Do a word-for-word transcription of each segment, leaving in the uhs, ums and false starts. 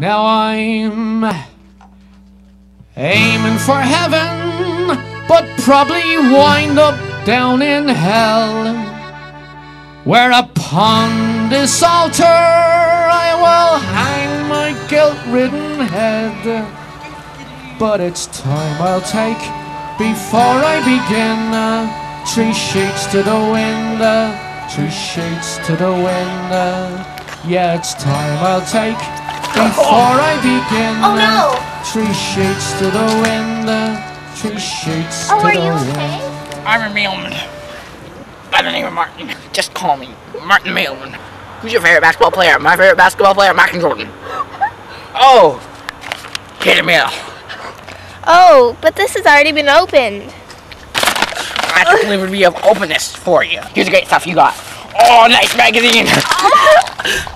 Now I'm aiming for heaven, but probably wind up down in hell, where upon this altar I will hang my guilt-ridden head. But it's time I'll take before I begin. Uh, three sheets to the wind, uh, three sheets to the wind. Uh, yeah, it's time I'll take before I begin. Oh no! Three sheets to the wind, three sheets oh, to the wind. Oh, are you okay? I'm a mailman. I don't even Martin. Just call me Martin the Mailman. Who's your favorite basketball player? My favorite basketball player, Michael Jordan. Oh, hit the mail. Oh, but this has already been opened. I can't believe we have opened this for you. Here's the great stuff you got. Oh, nice magazine.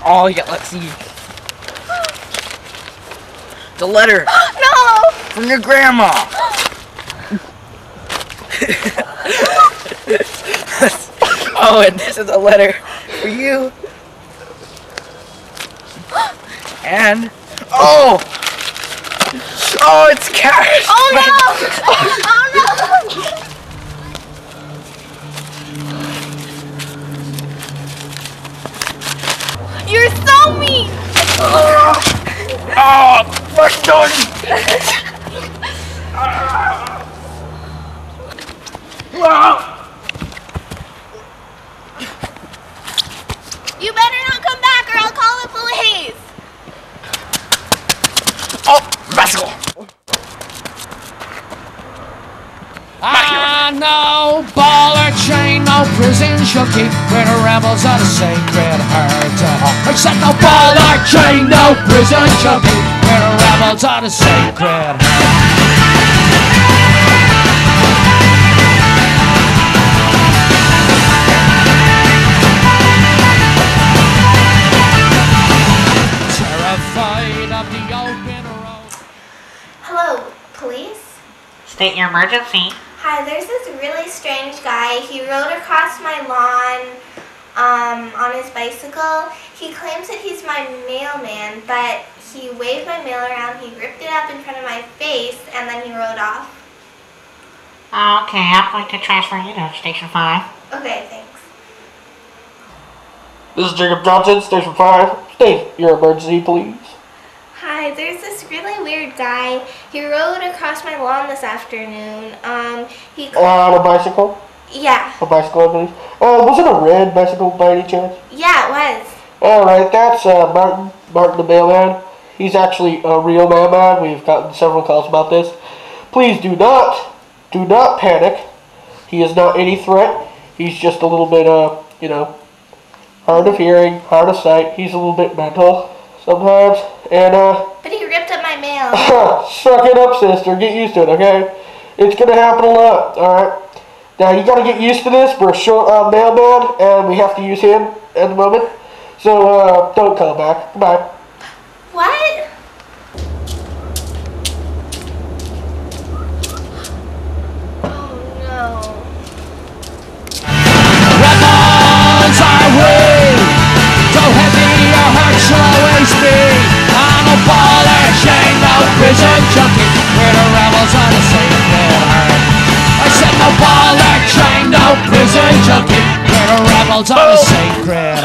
Oh, yeah, let's see. The letter. No. From your grandma. Oh, and this is a letter for you. And oh, oh, it's cash. Oh no! Oh no! You're so mean. Oh, my God. You better not come back or I'll call the police! Oh, rascal! Ah, no ball or chain, no prison shall keep where the rebels of the sacred heart. I said no ball or chain, no prison shall keep where the rebels of the sacred heart. Hello, police? State your emergency. Hi, there's this really strange guy. He rode across my lawn um, on his bicycle. He claims that he's my mailman, but he waved my mail around, he ripped it up in front of my face, and then he rode off. Okay, I'd like to transfer you to Station five. Okay, thanks. This is Jacob Johnson, Station five. State your emergency, please. Hi, there's this really weird guy. He rode across my lawn this afternoon. Um, he uh, on a bicycle? Yeah. A bicycle, I believe. Oh, was it a red bicycle by any chance? Yeah, it was. Alright, that's uh, Martin, Martin the Mailman. He's actually a real mailman. We've gotten several calls about this. Please do not, do not panic. He is not any threat. He's just a little bit, uh, you know, hard of hearing, hard of sight. He's a little bit mental sometimes, and uh... But he ripped up my mail. Suck it up, sister. Get used to it, okay? It's gonna happen a lot, alright? Now, you gotta get used to this. We're short on mailman, and we have to use him at the moment. So, uh, don't call back. Goodbye. What? Prison junkie, where the rebels are the sacred heart. I said no ball or chain, no prison junkie, where the rebels are the sacred heart.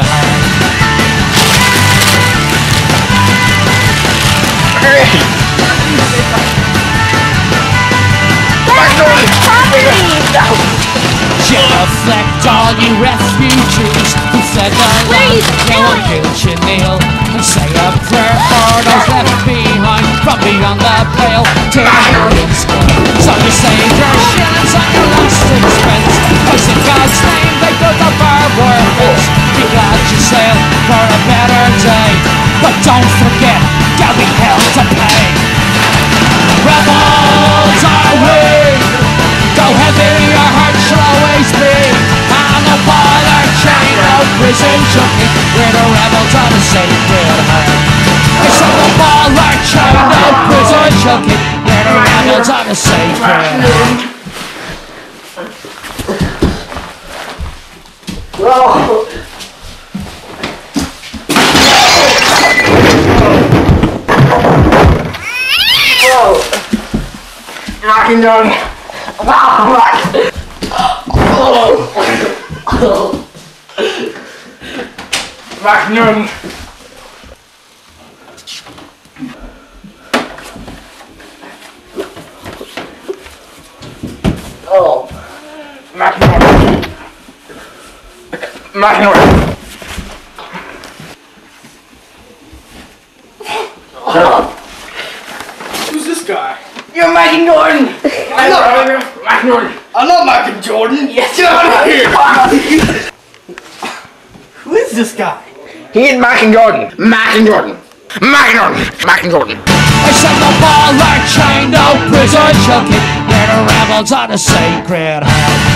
Hurry! That's my property! No! You reflect all you refugees who fled the land. They will guilt you kneel and say a prayer for those left behind. From beyond the pale till your lips burn. So you save your shillings and your lost expense, cause in God's name they built up our war fence. Be glad you sail for a better day, but don't forget there'll be hell to pay. Rebels are we, though heavy your heart shall always be. And a ball or chain, no prison shall keep, we're the rebels on the sacred heart. I said the ball or chain, no prison shall keep, where the rebels are the sacred. Oh. fucking done. Back none. Oh. Back none. Back none. Who's this guy? You're Michael Jordan! I'm not Michael Jordan! I'm not Michael Jordan! Yes, get out of here! Who is this guy? He is Michael Jordan! Michael Jordan! Michael Jordan! Michael Jordan! I shot the ball like Chino prison junkie, where the rebels are the sacred house.